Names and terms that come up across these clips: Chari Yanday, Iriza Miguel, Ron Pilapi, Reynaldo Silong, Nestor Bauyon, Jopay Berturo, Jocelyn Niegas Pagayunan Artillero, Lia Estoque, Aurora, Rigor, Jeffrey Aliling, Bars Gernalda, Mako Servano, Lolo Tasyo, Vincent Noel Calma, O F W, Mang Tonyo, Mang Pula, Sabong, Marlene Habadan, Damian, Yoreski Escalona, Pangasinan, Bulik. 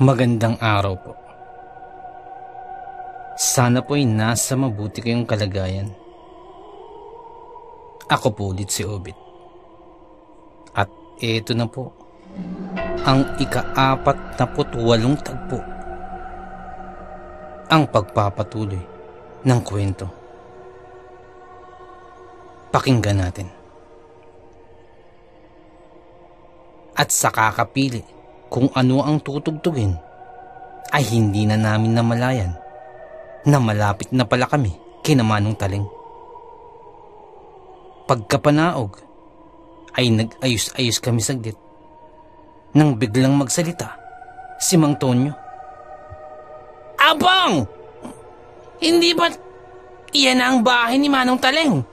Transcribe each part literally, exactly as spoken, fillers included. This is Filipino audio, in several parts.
Magandang araw po. Sana po ay nasa mabuti kayong kalagayan. Ako po ulit si Obid. At eto na po, ang ikaapat na put walong tagpo. Ang pagpapatuloy ng kwento. Pakinggan natin. At sa kakapili kung ano ang tutugtugin, ay hindi na namin namalayan na malapit na pala kami kina Manong Taleng. Pagkapanaog ay nag-ayos-ayos kami saglit nang biglang magsalita si Mang Tonyo. Abang! Hindi ba iyan ang bahay ni Manong Taleng?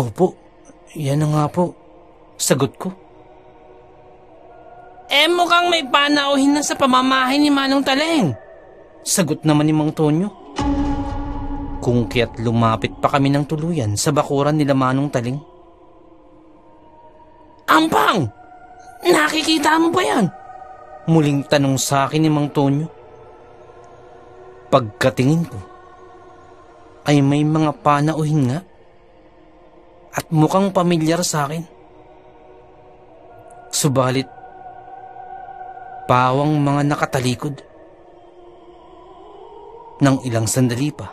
Opo, yan na nga po, sagot ko. Eh, mukhang may panauhin na sa pamamahay ni Manong Taleng. Sagot naman ni Mang Tonyo. Kung kaya't lumapit pa kami ng tuluyan sa bakuran nila Manong Taleng. Ampang! Nakikita mo ba yan? Muling tanong sa akin ni Mang Tonyo. Pagkatingin ko, ay may mga panauhin nga. At mukhang pamilyar sa akin. Subalit, bawang mga nakatalikod. Nang ilang sandali pa,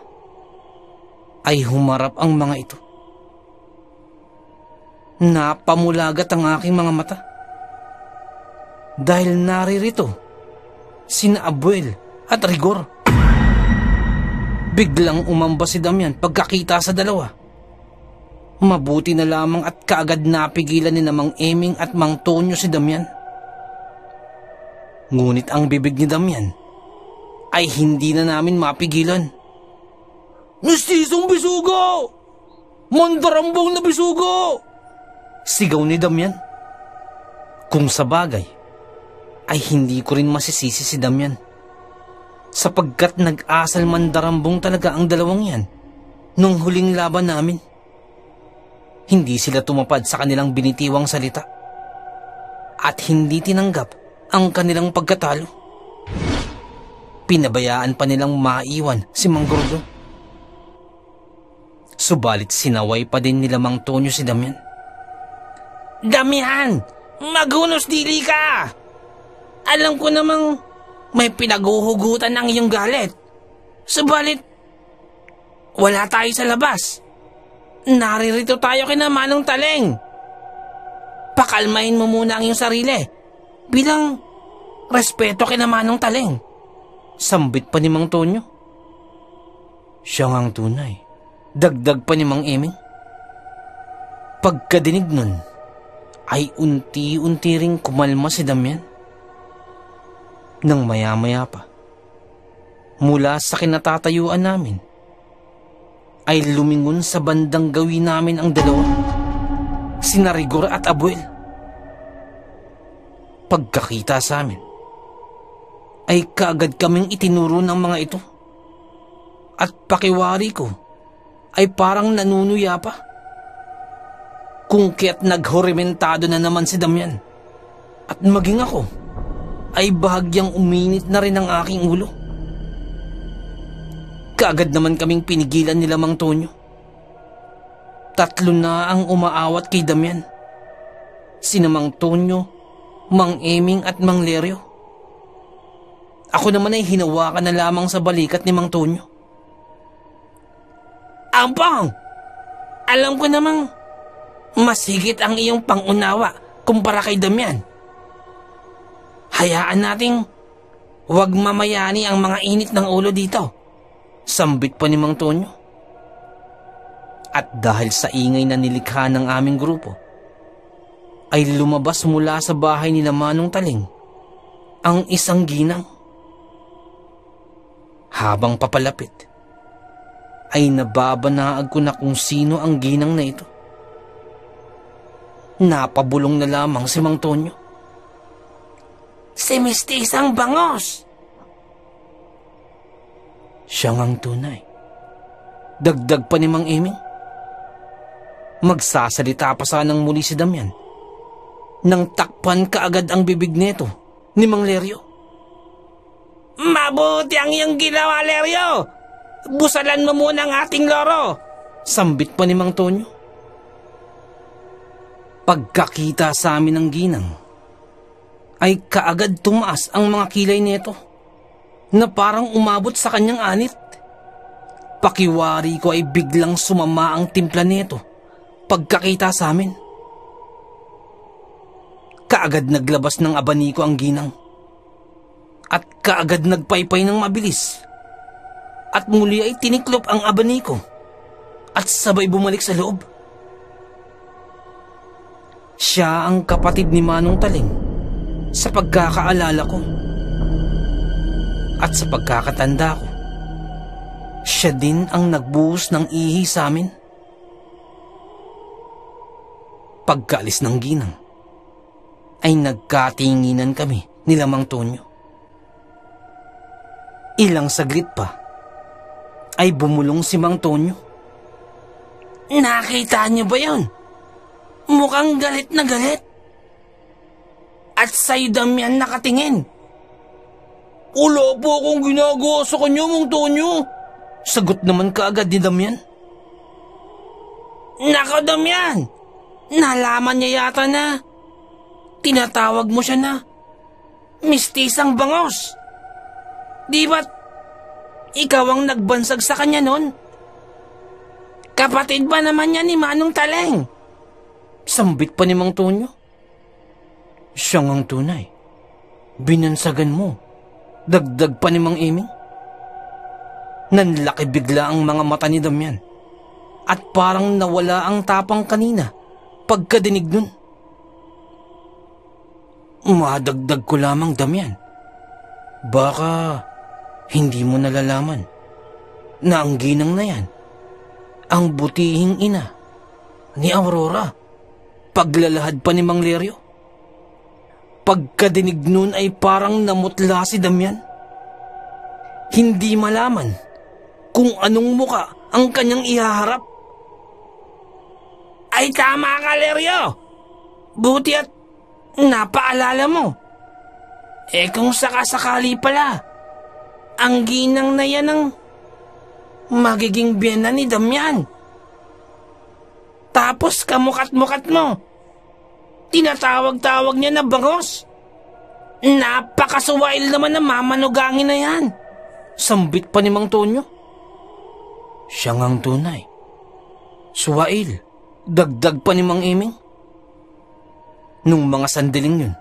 ay humarap ang mga ito. Napamulagat ang aking mga mata. Dahil naririto, sina Abuel at Rigor. Biglang umamba si Damian pagkakita sa dalawa. Mabuti na lamang at kaagad napigilan ni Mang Eming at Mang Tonyo si Damian. Ngunit ang bibig ni Damian ay hindi na namin mapigilan. Mistisong bisugo! Mandarambong na bisugo! Sigaw ni Damian. Kung sa bagay, ay hindi ko rin masisisi si Damian. Sapagkat nag-asal mandarambong talaga ang dalawang yan nung huling laban namin. Hindi sila tumapad sa kanilang binitiwang salita at hindi tinanggap ang kanilang pagkatalo. Pinabayaan pa nilang maiwan si Mang Gordo. Subalit sinaway pa din nila Mang Tonyo si Damian. Damian! Maghunos dili ka! Alam ko namang may pinaguhugutan ng iyong galit. Subalit, wala tayo sa labas. Naririto tayo kina Manong Taleng. Pakalmahin mo muna ang iyong sarili. Bilang respeto kina Manong Taleng. Sambit pa ni Mang Tonyo. Siya ngang tunay. Dagdag pa ni Mang Eming. Pagkadinig nun, ay unti-unti ring kumalma si Damian. Nang maya-maya pa, mula sa kinatatayuan namin, ay lumingon sa bandang gawin namin ang dalawa. Sina Rigor at Abuel. Pagkakita sa amin, ay kaagad kaming itinuro ng mga ito. At pakiwari ko, ay parang nanunuya pa. Kung kaya't naghorimentado na naman si Damian. At maging ako, ay bahagyang uminit na rin ang aking ulo. Kaagad naman kaming pinigilan nila Mang Tonyo. Tatlo na ang umaawat kay Damian. Sina Mang Tonyo, Mang Eming at Mang Leryo. Ako naman ay hinawakan na lamang sa balikat ni Mang Tonyo. Ampang! Alam ko namang masigit ang iyong pangunawa kumpara kay Damian. Hayaan nating huwag mamayani ang mga init ng ulo dito. Sambit pa ni Mang Tonyo. At dahil sa ingay na nilikha ng aming grupo, ay lumabas mula sa bahay nila Manong Taleng ang isang ginang. Habang papalapit, ay nababanaag ko na kung sino ang ginang na ito. Napabulong na lamang si Mang Tonyo. Si Mistisang Bangos! Siya ngang tunay. Dagdag pa ni Mang Eming. Magsasalita pa sanang muli si Damian nang takpan kaagad ang bibig nito ni Mang Leryo. Mabuti ang iyong ginawa, Leryo! Busalan mo muna ang ating loro! Sambit pa ni Mang Tonyo. Pagkakita sa amin ng ginang, ay kaagad tumaas ang mga kilay nito na parang umabot sa kanyang anit. Pakiwari ko ay biglang sumama ang timpla nito pagkakita sa amin. Kaagad naglabas ng abaniko ang ginang at kaagad nagpaypay ng mabilis at muli ay tiniklop ang abaniko at sabay bumalik sa loob. Siya ang kapatid ni Manong Taleng sa pagkakaalala ko at sa pagkakatanda ko. Siya din ang nagbuhos ng ihi sa amin. Pagkaalis ng ginang, ay nagkatinginan kami nila Mang Tonyo. Ilang saglit pa, ay bumulong si Mang Tonyo. Nakita niyo ba yun? Mukhang galit na galit. At sa'yo, Damian, nakatingin. Wala po akong ginagawa sa kanya, Mang Tonyo. Sagot naman kaagad ni Damian. Nako, Damian! Nalaman niya yata na. Tinatawag mo siya na mistisang bangos. Di ba't ikaw ang nagbansag sa kanya nun? Kapatid ba naman niya ni Manong Taleng? Sambit pa ni Mang Tonyo. Siya ngang tunay. Binansagan mo. Dagdag pa ni Mang Eming. Nanlaki bigla ang mga mata ni Damian at parang nawala ang tapang kanina pagkadinig nun. Madagdag ko lamang, Damian. Baka hindi mo nalalaman na ang ginang na yan ang butihing ina ni Aurora. Paglalahad pa ni Mang Leryo. Pagkadinig nun ay parang namutla si Damian. Hindi malaman kung anong muka ang kanyang ihaharap. Ay tama ka, Leryo! Buti at napaalala mo. Eh kung sakasakali pala, ang ginang na yan ang magiging biyena ni Damian. Tapos kamukat-mukat mo. Tinatawag-tawag niya na bangos. Napakasuwail naman na mamanugangin na yan. Sambit pa ni Mang Tonyo. Siya ngang tunay. Suwail, dagdag pa ni Mang Eming. Nung mga sandaling yun,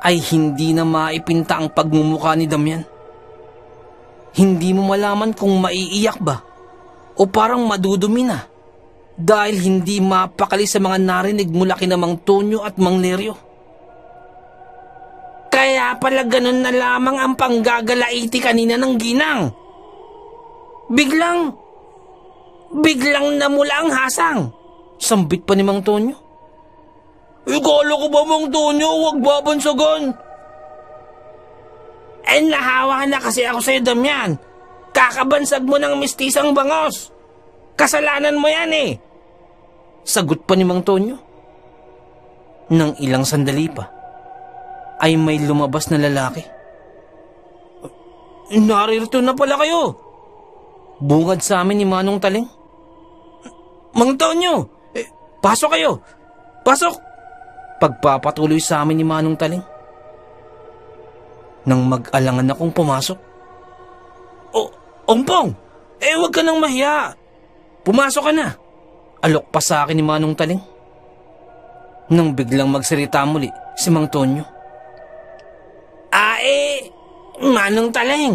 ay hindi na maipinta ang pagmumuka ni Damian. Hindi mo malaman kung maiiyak ba o parang madudumi na dahil hindi mapakali sa mga narinig mula kina Mang Tonyo at Mang Leryo. Kaya pala ganun na lamang ang panggagalaiti kanina ng ginang. Biglang... Biglang namula ang hasang. Sambit pa ni Mang Tonyo. Ikala ko ba, Mang Tonyo, huwag babansagan? Eh, nahawa na kasi ako sa'yo, Damian. Kakabansag mo ng mistisang bangos. Kasalanan mo yan eh. Sagot pa ni Mang Tonyo. Nang ilang sandali pa, ay may lumabas na lalaki. Naririto na pala kayo. Bungad sa amin ni Manong Taleng. Mang Tonyo, eh, pasok kayo! Pasok! Pagpapatuloy sa amin ni Manong Taleng. Nang mag-alangan akong pumasok. O, Ompong! Eh, huwag ka nang mahiya! Pumasok ka na! Alok pa sa akin ni Manong Taleng. Nang biglang magsalita muli si Mang Tonyo. Ah, eh, Manong Taleng!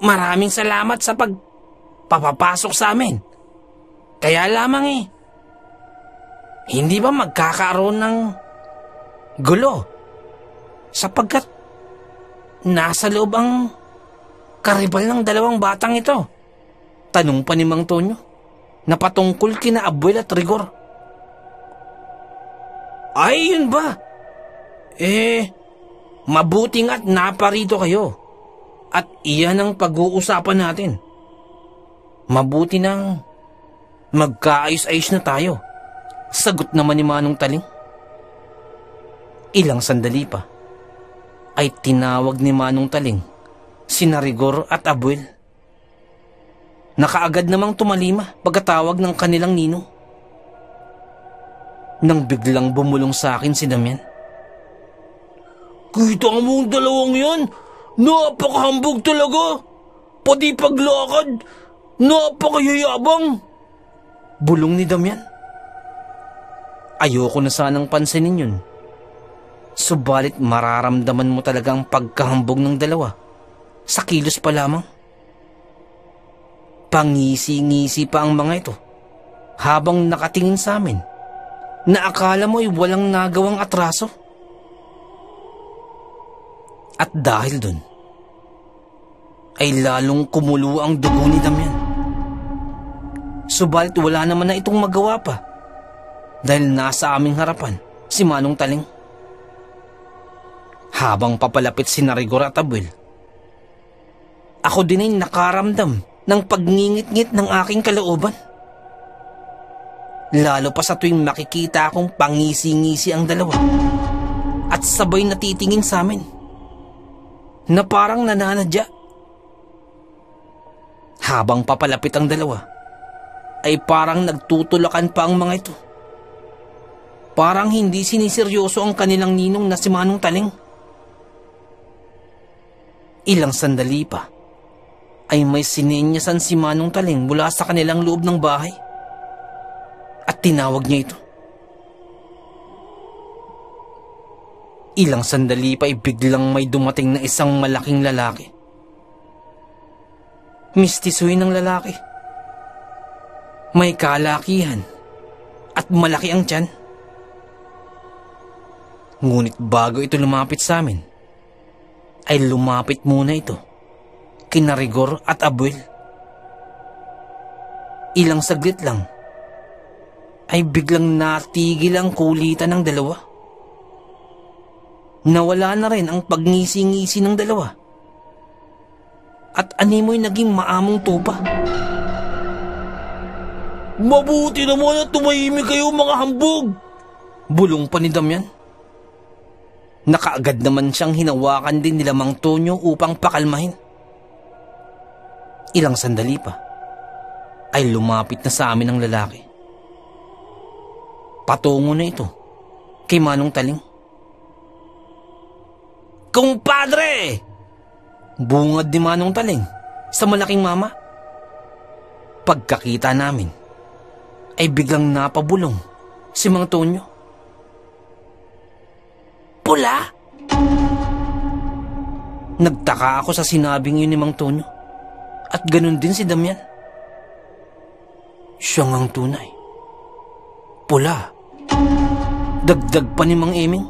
Maraming salamat sa pagpapapasok sa amin. Kaya lamang eh, hindi ba magkakaroon ng gulo? Sapagkat nasa loob ang karibal ng dalawang batang ito. Tanong pa ni Mang Tonyo na patungkol kina Abuel at Rigor. Ay, yun ba? Eh, mabuting at naparito kayo. At iyan ang pag-uusapan natin. Mabuti nang magkaayos-ayos na tayo. Sagot naman ni Manong Taleng. Ilang sandali pa, ay tinawag ni Manong Taleng, sina Rigor at Abuel. Nakaagad namang tumalima pagkatawag ng kanilang nino. Nang biglang bumulong sa akin si Damian. Kita mo ang dalawang yan! Napakahambog talaga! Pati paglakad! Napakayayabang! Bulong ni Damian. Ayoko na sanang pansinin yun. Subalit mararamdaman mo talaga ang pagkahambog ng dalawa. Sa kilos pa lamang. Pangisi-ngisi pa ang mga ito. Habang nakatingin sa amin, na akala mo ay walang nagawang atraso. At dahil dun, ay lalong kumulo ang dugo ni Damian. Subalit wala naman na itong magawa pa. Dahil nasa aming harapan, si Manong Taleng. Habang papalapit si Narigor at Abuel, ako din ay nakaramdam ng pagngingit-ngit ng aking kalooban. Lalo pa sa tuwing makikita akong pangisi-ngisi ang dalawa at sabay natitingin sa amin na parang nananadya. Habang papalapit ang dalawa, ay parang nagtutulakan pa ang mga ito. Parang hindi siniseryoso ang kanilang ninong na si Manong Taleng. Ilang sandali pa, ay may sinenyasan si Manong Taleng mula sa kanilang loob ng bahay. At tinawag niya ito. Ilang sandali pa, ay biglang may dumating na isang malaking lalaki. Mistisuhin ng lalaki. May kalakihan at malaki ang tiyan. Ngunit bago ito lumapit sa amin, ay lumapit muna ito kina Rigor at Abuel. Ilang saglit lang ay biglang natigil ang kulitan ng dalawa. Nawala na rin ang pagngisi-ngisi ng dalawa at animoy naging maamong tupa. Mabuti naman at tumahimik kayo mga hambog! Bulong pa ni Damian. Nakaagad naman siyang hinawakan din nila Mang Tonyo upang pakalmahin. Ilang sandali pa, ay lumapit na sa amin ang lalaki. Patungo na ito kay Manong Taleng. Kumpadre! Bungad ni Manong Taleng sa malaking mama. Pagkakita namin, ay biglang napabulong si Mang Tonyo. Pula! Nagtaka ako sa sinabing yun ni Mang Tonyo. At ganun din si Damian. Siya ngang tunay. Pula. Dagdag pa ni Mang Eming.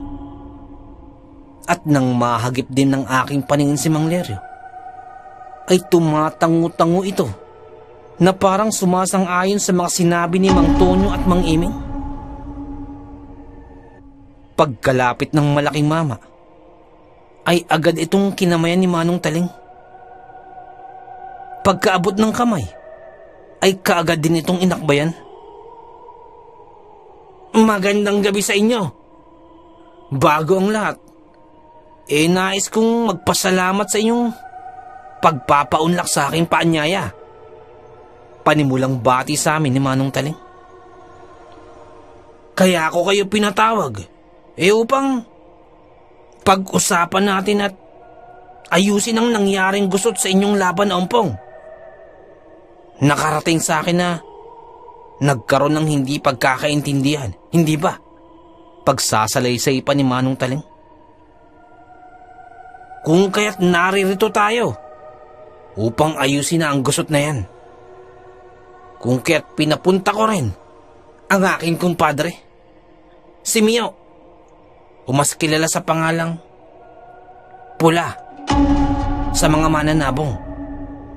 At nang mahagip din ng aking paningin si Mang Leryo, ay tumatangu-tangu ito na parang sumasang-ayon sa mga sinabi ni Mang Tonyo at Mang Eming. Pagkalapit ng malaking mama, ay agad itong kinamayan ni Manong Taleng. Pagkaabot ng kamay, ay kaagad din itong inakbayan. Magandang gabi sa inyo. Bago ang lahat, eh nais kong magpasalamat sa inyong pagpapaunlak sa aking paanyaya. Panimulang bati sa amin ni Manong Taleng. Kaya ako kayo pinatawag. E upang pag-usapan natin at ayusin ang nangyaring gusot sa inyong laban na umpong. Nakarating sa akin na nagkaroon ng hindi pagkakaintindihan, hindi ba? Pagsasalaysay pa ni Manong Taleng. Kung kaya't naririto tayo upang ayusin na ang gusot na yan. Kung kaya't pinapunta ko rin ang aking kumpadre, si Mio. O mas kilala sa pangalang Pula sa mga mananabong.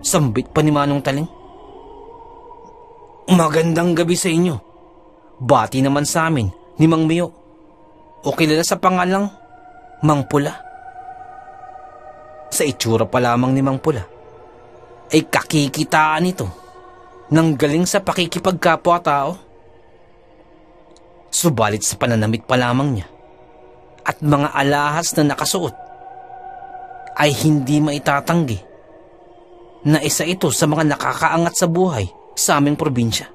Sambit pa ni Manong Taleng. Magandang gabi sa inyo. Bati naman sa amin ni Mang Mio, o kilala sa pangalang Mang Pula. Sa itsura pa lamang ni Mang Pula, ay kakikitaan ito ng galing sa pakikipagkapwa-tao. Subalit sa pananamit pa lamang niya at mga alahas na nakasuot, ay hindi maitatanggi na isa ito sa mga nakakaangat sa buhay sa aming probinsya.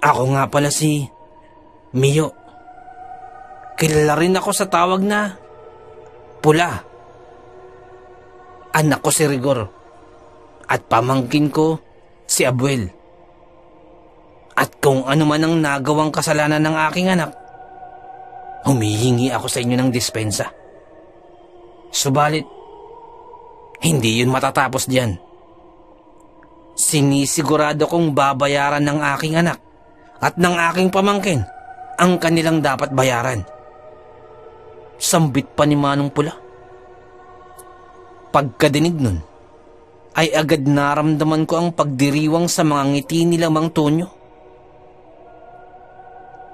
Ako nga pala si Mio. Kilala rin ako sa tawag na Pula. Anak ko si Rigor at pamangkin ko si Abuel. At kung ano man ang nagawang kasalanan ng aking anak, humihingi ako sa inyo ng dispensa. Subalit, hindi yun matatapos diyan. Sinisigurado kong babayaran ng aking anak at ng aking pamangkin ang kanilang dapat bayaran. Sambit pa ni Manong Pula. Pagkadinig nun, ay agad naramdaman ko ang pagdiriwang sa mga ngiti nila Mang Tonyo.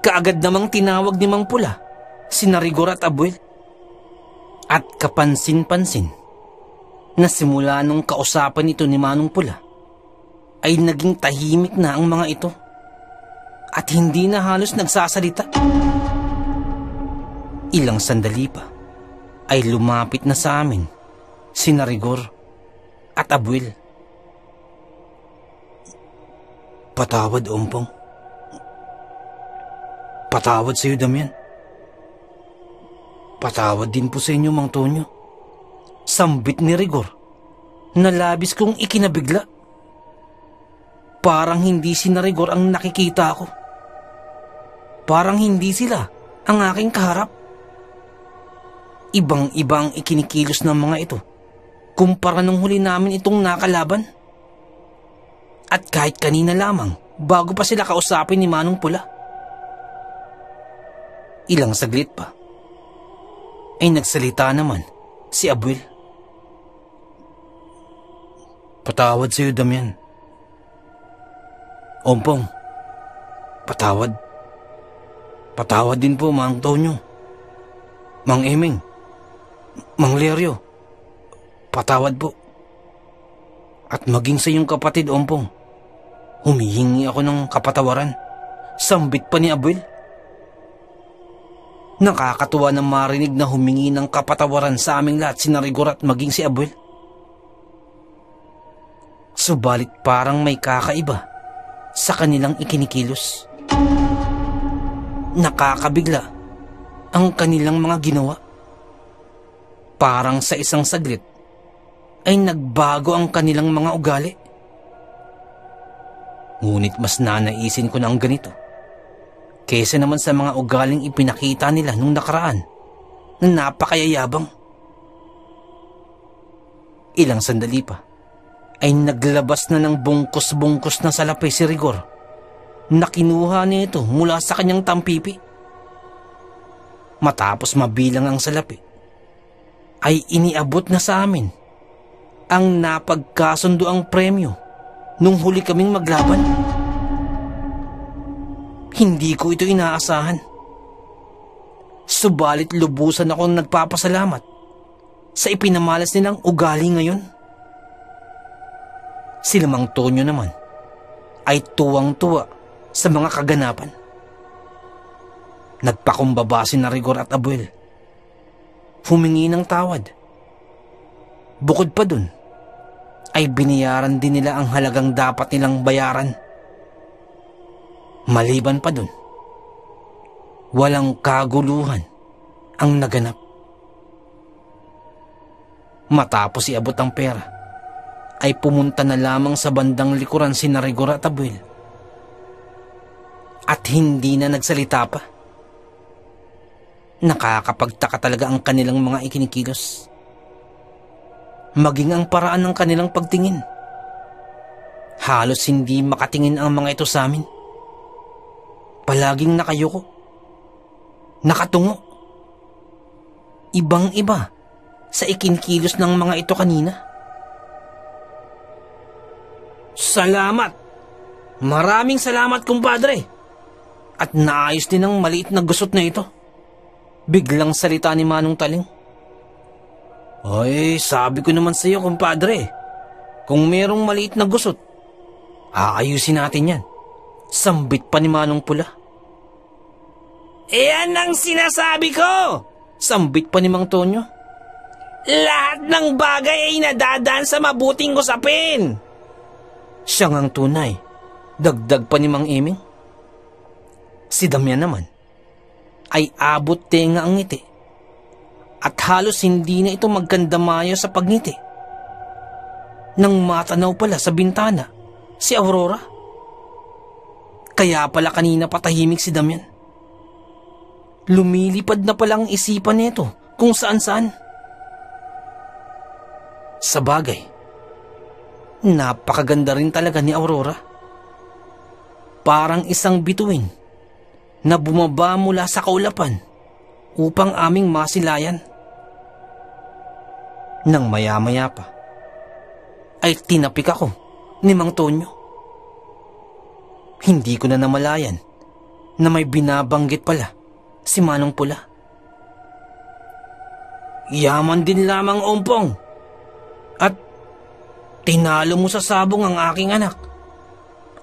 Kaagad namang tinawag ni Mang Pula sina Rigor at Abuel. At kapansin-pansin na simula nung kausapan ito ni Manong Pula ay naging tahimik na ang mga ito at hindi na halos nagsasalita. Ilang sandali pa ay lumapit na sa amin sina Rigor at Abuel. Patawad, Ompong. Patawad sa iyo, Damian. Patawad din po sa inyo, Mang Tonyo. Sambit ni Rigor na labis kong ikinabigla. Parang hindi si Rigor ang nakikita ko. Parang hindi sila ang aking kaharap. Ibang-iba ang ikinikilos ng mga ito kumpara nung huli namin itong nakalaban. At kahit kanina lamang bago pa sila kausapin ni Manong Pula. Ilang saglit pa ay nagsalita naman si Abuel. Patawad sa iyo, Damian. Ompong, patawad. Patawad din po, Mang Tonyo. Mang Eming, Mang Leryo, patawad po. At maging sa iyong kapatid, Ompong, humihingi ako ng kapatawaran. Sambit pa ni Abuel. Nakakatuwa na marinig na humingi ng kapatawaran sa aming lahat sina Rigor at maging si Abuel. Subalit parang may kakaiba sa kanilang ikinikilos. Nakakabigla ang kanilang mga ginawa. Parang sa isang saglit ay nagbago ang kanilang mga ugali. Ngunit mas nanaisin ko na ang ganito kaysa naman sa mga ugaling ipinakita nila nung nakaraan na napakayayabang. Ilang sandali pa ay naglabas na ng bungkos-bungkos na salapi si Rigor na kinuha niya ito mula sa kanyang tampipi. Matapos mabilang ang salapi ay iniabot na sa amin ang napagkasundo ang premyo nung huli kaming maglaban. Hindi ko ito inaasahan. Subalit lubusan akong nagpapasalamat sa ipinamalas nilang ugali ngayon. Sila Mang Tonyo naman ay tuwang-tuwa sa mga kaganapan. Nagpakumbaba si Rigor at Abuel. Humingi ng tawad. Bukod pa dun, ay binayaran din nila ang halagang dapat nilang bayaran. Maliban pa dun, walang kaguluhan ang naganap. Matapos iabot ang pera, ay pumunta na lamang sa bandang likuran sina Rigor at Abuel. At hindi na nagsalita pa. Nakakapagtaka talaga ang kanilang mga ikinikilos. Maging ang paraan ng kanilang pagtingin. Halos hindi makatingin ang mga ito sa amin. Palaging nakayuko, nakatungo. Ibang-iba sa ikinikilos ng mga ito kanina. Salamat! Maraming salamat, kumpadre! At naayos din ang maliit na gusot na ito. Biglang salita ni Manong Taleng. Ay, sabi ko naman sa iyo, kumpadre. Kung merong maliit na gusot, aayusin natin yan. Sambit pa ni Manong Pula. Iyan ang sinasabi ko! Sambit pa ni Mang Tonyo. Lahat ng bagay ay nadadaan sa mabuting usapin. Siya ngang tunay. Dagdag pa ni Mang Eming. Si Damian naman ay abot tenga ang ngiti at halos hindi na ito magkandamayo sa pagngiti. Nang matanaw pala sa bintana si Aurora. Kaya pala kanina patahimik si Damian. Lumilipad na palang isipan nito kung saan-saan. Sa bagay, napakaganda rin talaga ni Aurora. Parang isang bituin na bumaba mula sa kaulapan upang aming masilayan. Nang maya-maya pa, ay tinapik ako ni Mang Tonyo. Hindi ko na namalayan na may binabanggit pala si Manong Pula. Yaman din lamang, Ompong, at tinalo mo sa sabong ang aking anak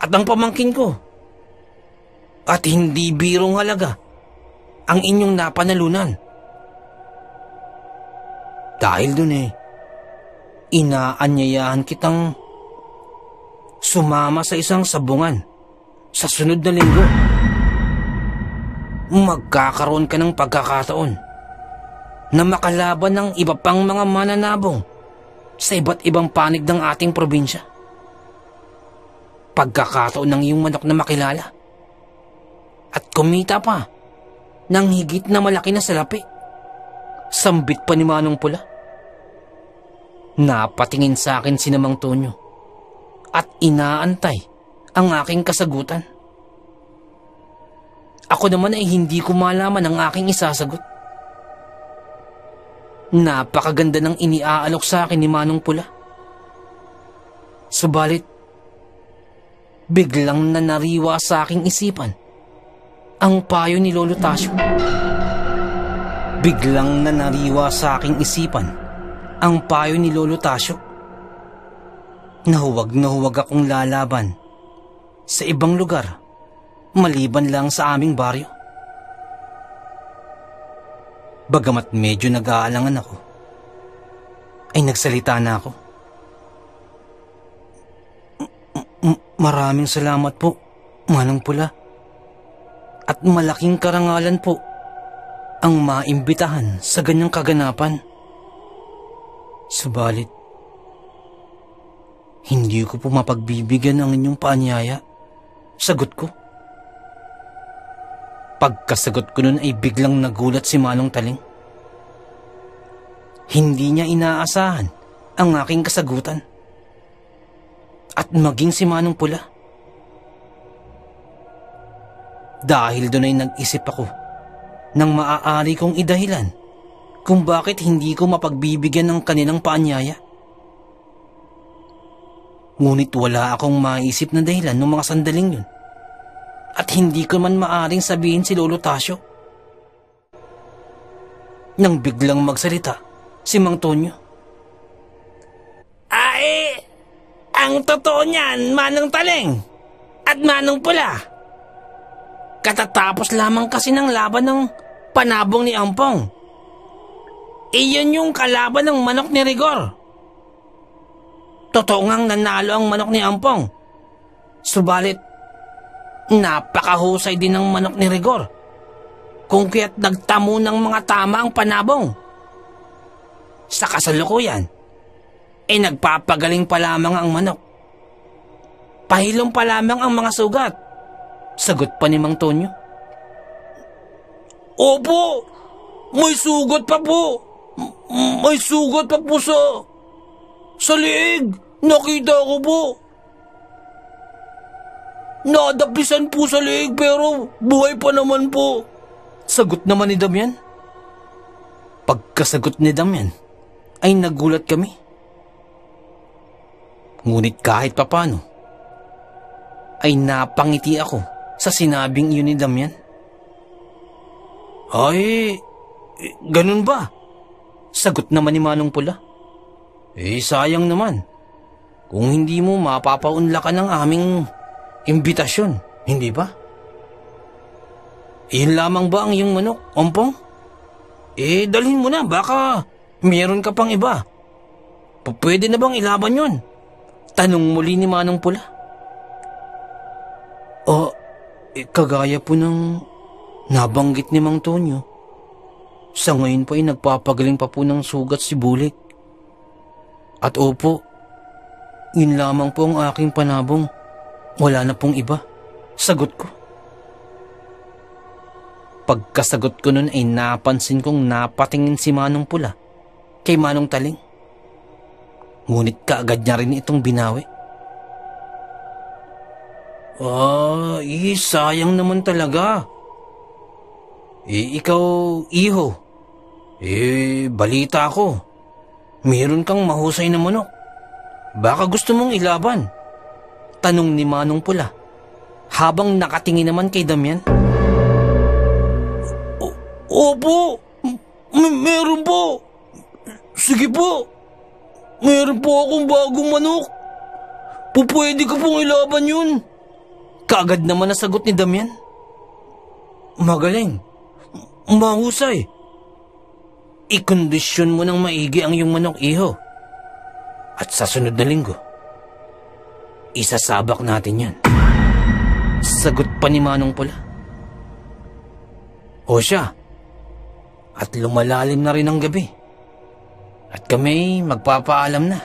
at ang pamangkin ko. At hindi birong halaga ang inyong napanalunan. Dahil dun eh, inaanyayahan kitang sumama sa isang sabungan sa sunod na linggo. Magkakaroon ka ng pagkakataon na makalaban ng iba pang mga mananabong sa iba't ibang panig ng ating probinsya. Pagkakataon ng iyong manok na makilala at kumita pa ng higit na malaki na salapi. Sambit pa ni Manong Pula. Napatingin sa akin si Mang Tonyo at inaantay ang aking kasagutan. Ako naman ay hindi ko malaman ang aking isasagot. Napakaganda ng iniaalok sa akin ni Manong Pula. Subalit, biglang nanariwa sa aking isipan ang payo ni Lolo Tasyo. Biglang nanariwa sa aking isipan ang payo ni Lolo Tasyo. Nahuwag na huwag akong lalaban sa ibang lugar maliban lang sa aming baryo. Bagamat medyo nag-aalangan ako, ay nagsalita na ako. M- maraming salamat po, Manong Pula. At malaking karangalan po ang maimbitahan sa ganyang kaganapan. Subalit, hindi ko po mapagbibigyan ang inyong paanyaya. Sagot ko. Pagkasagot ko nun ay biglang nagulat si Manong Taleng. Hindi niya inaasahan ang aking kasagutan. At maging si Manong Pula. Dahil doon ay nag-isip ako ng maaari kong idahilan kung bakit hindi ko mapagbibigyan ng kanilang paanyaya. Ngunit wala akong maisip na dahilan ng mga sandaling yun. At hindi ko man maaring sabihin si Lolo Tasyo. Nang biglang magsalita si Mang Tonyo. Ay, ang totoo niyan, Manong Taleng at Manong Pula. Katatapos lamang kasi ng laban ng panabong ni Ampong. Iyon yung kalaban ng manok ni Rigor. Totoo ngang nanalo ang manok ni Ampong. Subalit, napakahusay din ng manok ni Rigor. Kung kaya't nagtamo ng mga tama ang panabong. Sa kasalukuyan, ay eh nagpapagaling pa lamang ang manok. Pahilom pa lamang ang mga sugat. Sagot pa ni Mang Tonyo. Opo, may sugot pa po. May sugot pa po sa... sa liig. Nakita ko po. Nadapisan po sa liig pero buhay pa naman po. Sagot naman ni Damian. Pagkasagot ni Damian ay nagulat kami. Ngunit kahit papano ay napangiti ako sa sinabing iyon ni Damian. Ay, ganun ba? Sagot naman ni Manong Pula. Eh, sayang naman. Kung hindi mo mapapaunla ka ng aming imbitasyon, hindi ba? Iyon lamang ba ang iyong manok, Ompong? Eh, dalhin mo na, baka Meron ka pang iba. Pwede na bang ilaban yun? Tanong muli ni Manong Pula. O, eh, kagaya po ng nabanggit ni Mang Tonyo, sa ngayon po ay nagpapagaling pa po ng sugat si Bulik. At opo, yun lamang po ang aking panabong. Wala na pong iba. Sagot ko. Pagkasagot ko nun ay napansin kong napatingin si Manong Pula kay Manong Taleng. Ngunit kaagad niya rin itong binawi. Ah, eh, sayang naman talaga. Eh, ikaw, iho. Eh, balita ko. Meron kang mahusay na manok. Baka gusto mong ilaban? Tanong ni Manong Pula habang nakatingin naman kay Damian. Opo, meron po. Sige po, meron po akong bagong manok. Pupwede ko pong ilaban yun. Kaagad naman nasagot ni Damian. Magaling, mahusay. Ikondisyon mo ng maigi ang iyong manok, iho. At sa sunod na linggo, isasabak natin yan. Sagot pa ni Manong Pula. O siya. At lumalalim na rin ang gabi. At kami magpapaalam na.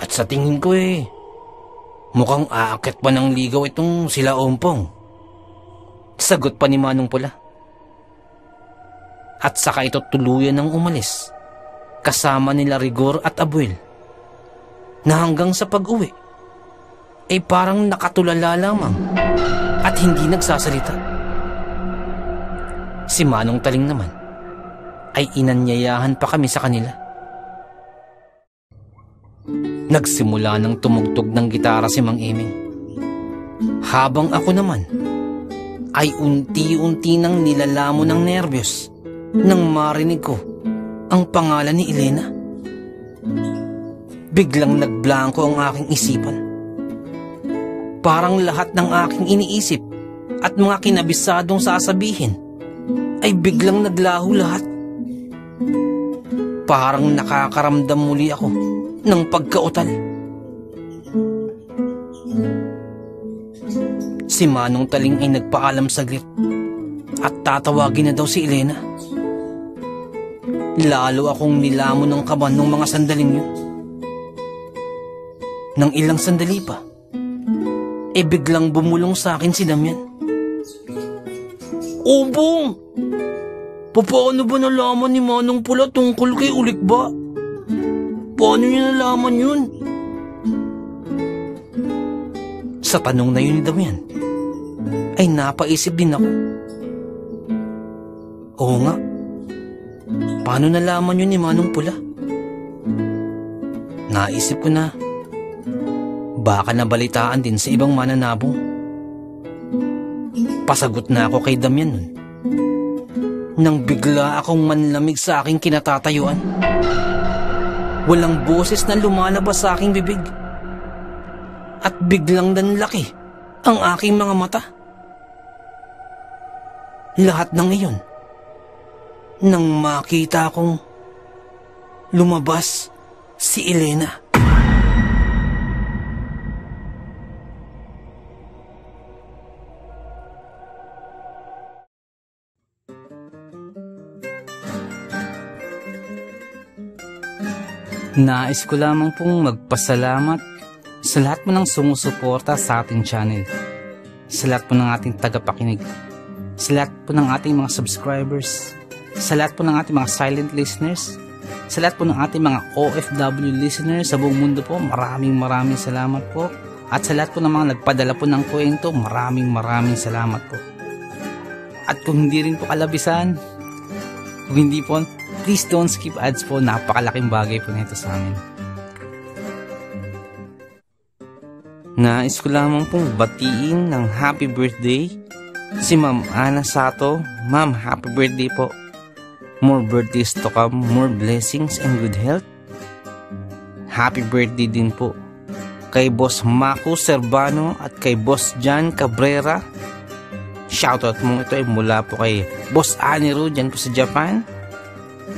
At sa tingin ko eh, mukhang aakit pa ng ligaw itong sila Ompong. Sagot pa ni Manong Pula. At saka ito tuluyan ng umalis, kasama nila Rigor at Abuel, na hanggang sa pag-uwi, eh parang nakatulala lamang at hindi nagsasalita. Si Manong Taleng naman ay inanyayahan pa kami sa kanila. Nagsimula ng tumugtog ng gitara si Mang Eming, habang ako naman ay unti-unti nang nilalamo ng nervyos nang marinig ko ang pangalan ni Elena. Biglang nagblanko ang aking isipan. Parang lahat ng aking iniisip at mga kinabisadong sasabihin ay biglang naglaho lahat. Parang nakakaramdam muli ako ng pagkautal. Si Manong Taleng ay nagpaalam saglit at tatawagin na daw si Elena. Lalo akong nilamo ng kaban ng mga sandaling yun. Nang ilang sandali pa, e biglang bumulong sa akin si Damian. Obong! Paano ba nalaman ni Manong Pula tungkol kay Ulikba? Paano niya nalaman yun? Sa tanong na yun ni Damian, ay napaisip din ako. Oo nga, paano nalaman yun ni Manong Pula? Naisip ko na, baka nabalitaan din sa ibang mananabong. Pasagot na ako kay Damian nun, nang bigla akong manlamig sa aking kinatatayuan. Walang boses na lumalabas sa aking bibig. At biglang nanlaki ang aking mga mata. Lahat ng iyon, nang makita akong lumabas si Elena. Nais ko lamang pong magpasalamat sa lahat po ng sumusuporta sa ating channel, sa lahat po ng ating tagapakinig, sa lahat po ng ating mga subscribers, sa lahat po ng ating mga silent listeners, sa lahat po ng ating mga O F W listeners sa buong mundo po. Maraming maraming salamat po. At sa lahat po ng mga nagpadala po ng kwento, maraming maraming salamat po. At kung hindi rin po kalabisan, kung hindi po, please don't skip ads po. Napakalaking bagay po nito sa amin. Nais ko lamang pong batiin ng happy birthday si Ma'am Ana Sato. Ma'am, happy birthday po. More birthdays to come, more blessings and good health. Happy birthday din po kay Boss Mako Servano at kay Boss Jan Cabrera. Shoutout mong ito ay mula po kay Boss Aniro dyan po sa Japan.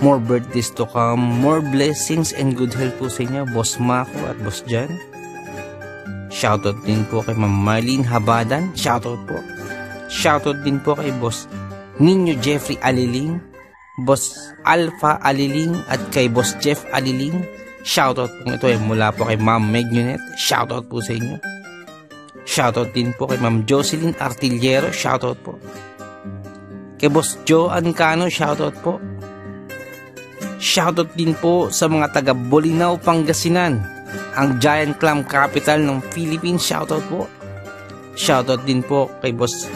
More birthdays to come, more blessings and good health po sa inyo, Boss Mako at Boss Jan. Shoutout din po kay Ma'am Marlene Habadan, shoutout po. Shoutout din po kay Boss Ninyo Jeffrey Aliling, Boss Alpha Aliling at kay Boss Jeff Aliling. Shoutout po ito ay mula po kay Ma'am Magnunet, shoutout po sa inyo. Shoutout din po kay Ma'am Jocelyn Artillero, shoutout po. Kay Boss Joe Ancano, shoutout po. Shoutout din po sa mga taga Bolinao, Pangasinan, ang Giant Clam Capital ng Philippines, shoutout po. Shoutout din po kay Boss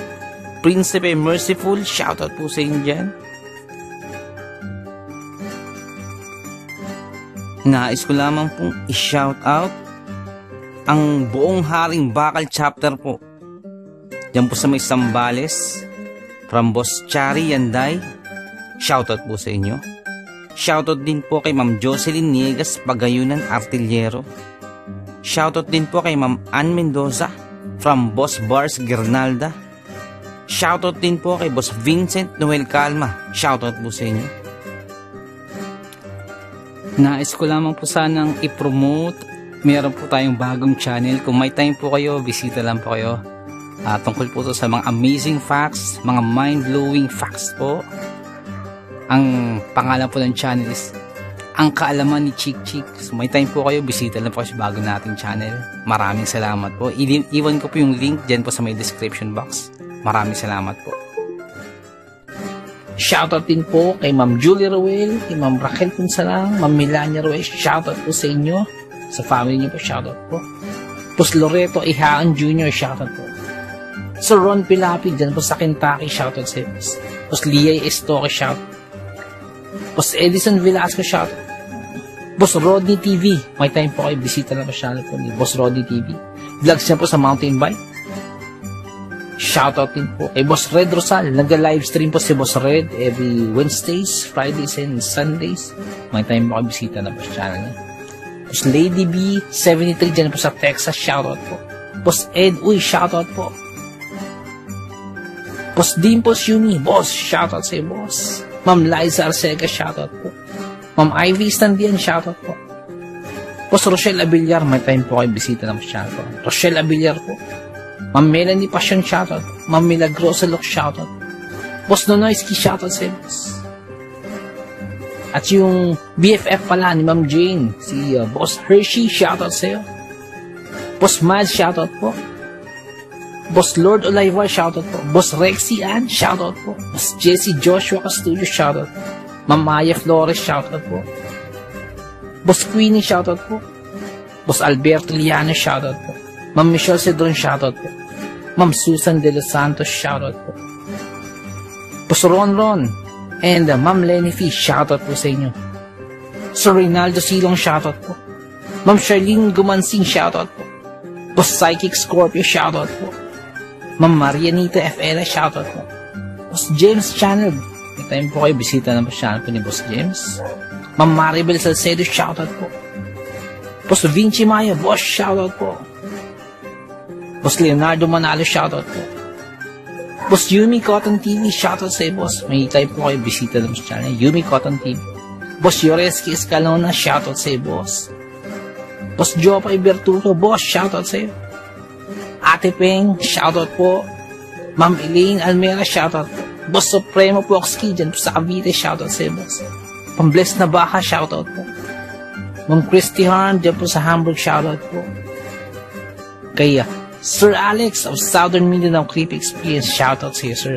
Prinsipe Merciful, shoutout po sa inyo dyan. Nais ko lamang pong i-shoutout ang buong Haring Bakal chapter po. Yan po sa may Sambales, from Boss Chari Yanday. Shoutout po sa inyo. Shoutout din po kay Ma'am Jocelyn Niegas Pagayunan Artillero. Shoutout din po kay Ma'am Ann Mendoza from Boss Bars Gernalda. Shoutout din po kay Boss Vincent Noel Calma. Shoutout po sa inyo. Nais ko lamang po sanang i-promote. Meron po tayong bagong channel. Kung may time po kayo, bisita lang po kayo. Uh, tungkol po to sa mga amazing facts, mga mind-blowing facts po. Ang pangalan po ng channel is Ang Kaalaman ni Chick Chick. So, may time po kayo, bisita lang po kayo sa bagong nating channel. Maraming salamat po. I Iwan ko po yung link dyan po sa may description box. Maraming salamat po. Shoutout din po kay Ma'am Julie Ruel, kay Ma'am Raquel Punsalang, Ma'am Melania Ruel. Shoutout po sa inyo. Sa family niyo po, shoutout po. Pus Loreto Ihaan Junior, shoutout po. Sa Ron Pilapi, dyan po sa Kentucky, shoutout sa Pus. Pus Lia Estoque, shoutout. Pus Edison Velasco, shoutout. Pus Rodney T V, may time po kayo, bisita na po channel po ni Boss Rodney T V. Vlogs niya po sa mountain bike. Shoutout din po. Eh, Boss Red Rosal, nag-livestream po si Boss Red every Wednesdays, Fridays, and Sundays. May time po kayo, bisita na po channel niya. Boss Lady B seventy-three dyan po sa Texas, shoutout po. Boss Ed Uy, shoutout po. Boss Dimpos Yumi, boss, shoutout sa'yo, boss. Ma'am Liza Arcega, shoutout po. Ma'am Ivy Standian, shoutout po. Boss Rochelle Abillar, may time po kayo bisita na po shoutout po. Rochelle Abillar po. Ma'am Melanie Passion, shoutout. Ma'am Milagrosa Lok, shoutout. Boss Nonoyski, shoutout sa'yo, boss. At yung B F F pala ni Ma'am Jane, si uh, Boss Hershey, shoutout sa'yo. Boss Mads, shoutout po. Boss Lord Oliva, shoutout po. Boss Rexy Ann, shoutout po. Boss Jesse Joshua Castudio, shoutout po. Ma'am Maya Flores, shoutout po. Boss Queenie, shoutout po. Boss Alberto Liano, shoutout po. Ma'am Michelle Cedron, shoutout po. Ma'am Susan De Los Santos, shoutout po. Boss Ron Ron. And uh, Ma'am Lenny Fee, shoutout po sa inyo. Sir Reynaldo Silong, shoutout po. Ma'am Charlene Gumansing, shoutout po. Boss Psychic Scorpio, shoutout po. Ma'am Marianita F L, shoutout po. Boss James Channel, may time po kayo, bisita na po channel po ni Boss James. Ma'am Maribel Salcedo, shoutout po. Boss Vinci Maya, boss, shoutout po. Boss Leonardo Manalo, shoutout po. Boss Yumi Cotton T V, shoutout sa'yo, boss. May type po kayo, bisita naman sa channel. Yumi Cotton T V. Boss Yoreski Escalona, shoutout sa'yo, boss. Boss Jopay Berturo, boss, shoutout sa'yo. Ate Peng, shoutout po. Ma'am Elaine Almera, shoutout po. Boss Supremo Poxki, dyan po sa Cavite, shoutout sa'yo, boss. Pambles na Baka, shoutout po. Ma'am Christy Harm, dyan po sa Hamburg, shoutout po. Kaya, Sir Alex of Southern Mindanao Creep Experience, shoutout sa'yo, sir.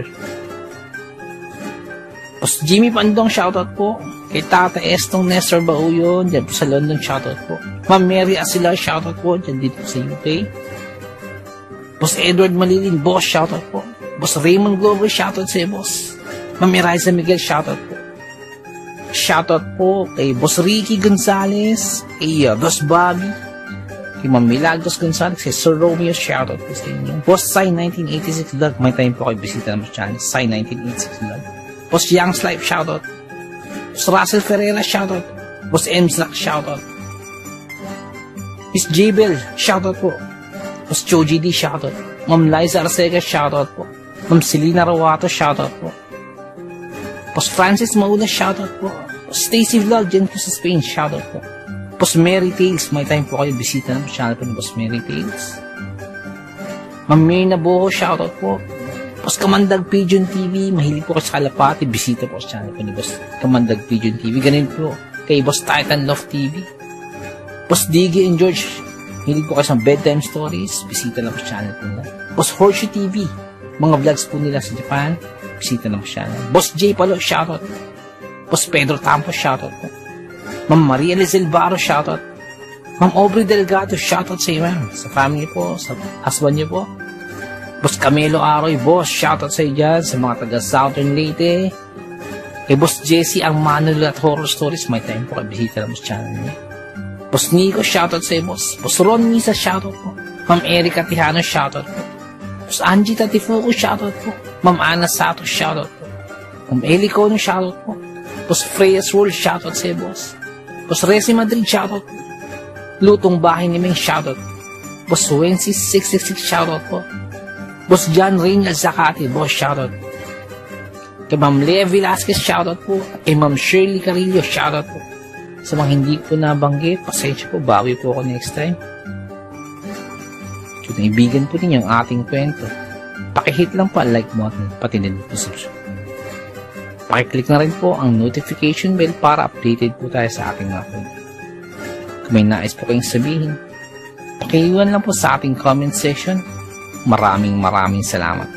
Boss Jimmy Pandong, shoutout po. Kay Tata Estong Nestor Bauyon, dyan po sa London, shoutout po. Ma'am Mary Asila, shoutout po, dyan dito sa U K. Boss Edward Malilin, boss, shoutout po. Boss Raymond Glover, shoutout sa'yo, boss. Ma'am Iriza Miguel, shoutout po. Shoutout po kay Boss Ricky Gonzalez, kay uh, Boss Bobby, kay Ma'am Milagros Gonzalez, kay Sir Romeo, shoutout po sa inyo. Boss Sai nineteen eighty-six Vlog, may time po kayo bisita naman sa channel. Sai nineteen eighty-six Vlog. Boss Young's Life, shoutout. Boss Russell Ferreira, shoutout. Boss Emslak, shoutout. Miss Jebel, shoutout po. Boss Choji D, shoutout. Ma'am Liza Arcega, shoutout po. Ma'am Selena Rawato, shoutout po. Pos Francis Mauna, shoutout po. Pos Stacy Vlog, dyan po sa Spain, shoutout po. Pos Mary Tales, may time po kayo bisita ng channel po ni Pos Mary Tales. Ma'am Mary Naboho, shoutout po. Pos Kamandag Pigeon T V, mahilig po kayo sa Kalapati, bisita po sa channel po ni Pos Kamandag Pigeon T V. Ganun po kay Pos Titan Love T V. Pos Diggy and George, mahilig po kayo sa Bedtime Stories, bisita lang po sa channel po nila. Pos Horseshoe T V, mga vlogs po nila sa Japan, bisita lang po siya. Boss J Palo, shoutout. Boss Pedro Tampo, shoutout po. Ma'am Maria Lizalvaro, shoutout. Ma'am Aubrey Delgado, shoutout sa iyo, ma'am. Sa family po, sa husband niyo po. Boss Camelo Aroy, boss, shoutout sa iyo dyan. Sa mga taga Southern Leyte. Kay Boss Jesse, ang Manolo at Horror Stories, may time po kayo bisita lang po sa channel niya. Boss Nico, shoutout sa iyo, boss. Boss Ron Misa, shoutout po. Ma'am Erica Tijano, shoutout po. Boss Angie Tatifuko, shoutout po. Ma'am Ana Sato, shoutout po. Ma'am Eli Cono, shoutout po. Boss Freya's World, shoutout sa'yo, boss. Boss Resi Madrid, shoutout po. Lutong Bahay ni Ming, shoutout po. Boss Wences six six six, shoutout po. Boss John Rinal Zacate, boss, shoutout po. Kay Ma'am Lea Velasquez, shoutout po. Kay Ma'am Shirley Carillo, shoutout po. Sa mga hindi po nabanggit, pasensya po, bawi po ako next time. Kung naibigan po ninyo ang ating kwento, pakihit lang po ang like button, pati na po subscribe. Pakiclick na rin po ang notification bell para updated po tayo sa ating mga kwento. Kung may nais po kayong sabihin, pakiiwan lang po sa ating comment section. Maraming maraming salamat.